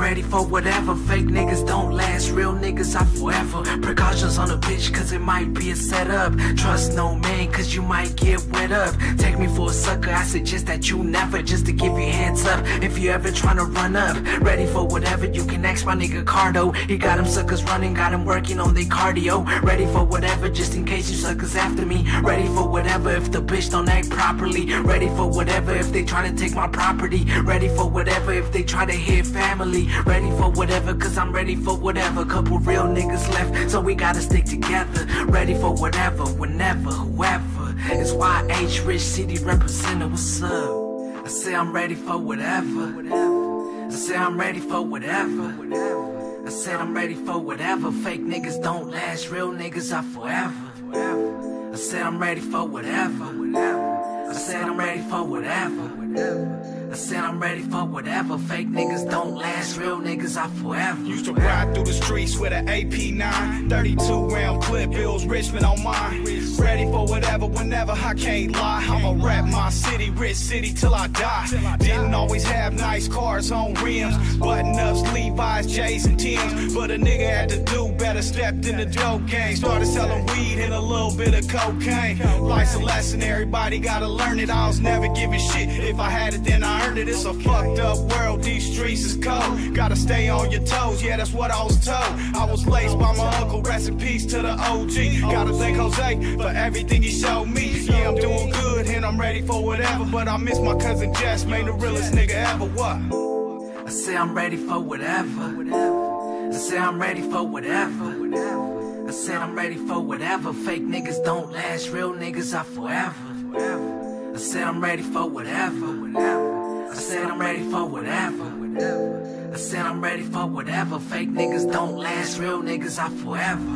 ready for whatever. Fake niggas don't last, real niggas are forever. Precautions on a bitch cause it might be a setup. Trust no man cause you might get wet up. Take me for a sucker, I suggest that you never. Just to give you hands up if you ever tryna run up. Ready for whatever, you can ask my nigga Cardo. He got them suckers running, got them working on their cardio. Ready for whatever just in case you suckers after me. Ready for whatever if the bitch don't act properly. Ready for whatever if they try to take my property. Ready for whatever if they try to hit family. Ready for whatever cause I'm ready for whatever. Couple real niggas left so we gotta stick together. Ready for whatever, whenever, whoever. It's YH Rich City representing, what's up? I say I'm ready for whatever. I say I'm ready for whatever. I said I'm ready for whatever. Fake niggas don't last, real niggas are forever. I said I'm ready for whatever. I said I'm ready for whatever. I said I'm ready for whatever. Fake niggas don't last, real niggas are forever. Used to ride through the streets with an AP9, 32 round clip, it was Richmond on mine. Ready for whatever, whenever, I can't lie. I'ma rap my city, Rich City, till I die. Didn't always have nice cars on rims, button-ups, Levi's, J's and Tims. But a nigga had to do better, stepped in the dope game. Started selling weed and a little bit of cocaine. Life's a lesson, everybody gotta learn it. I was never giving shit, if I had it then I earned it. It's a fucked up world, these streets is cold. Gotta stay on your toes, yeah, that's what I was told. I was laced by my uncle, rest in peace to the OG. Gotta thank Jose for everything he showed me. Yeah, I'm doing good and I'm ready for whatever. But I miss my cousin Jess, man, the realest nigga ever. What? I say I'm ready for whatever. I say I'm ready for whatever. I said I'm ready for whatever. Fake niggas don't last, real niggas are forever. I said I'm ready for whatever. I said I'm ready for whatever. I said I'm ready for whatever. Fake niggas don't last, real niggas are forever.